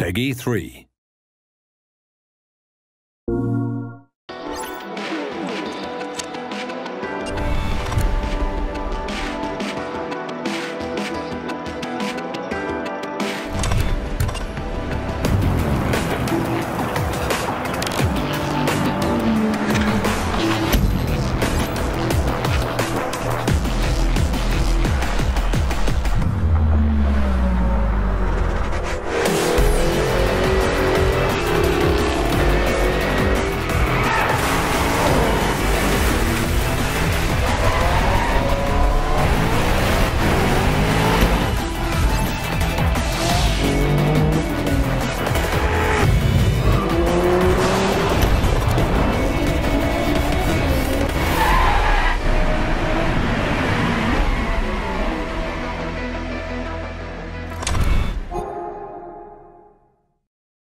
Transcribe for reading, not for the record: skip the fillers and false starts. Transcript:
Peggy 3.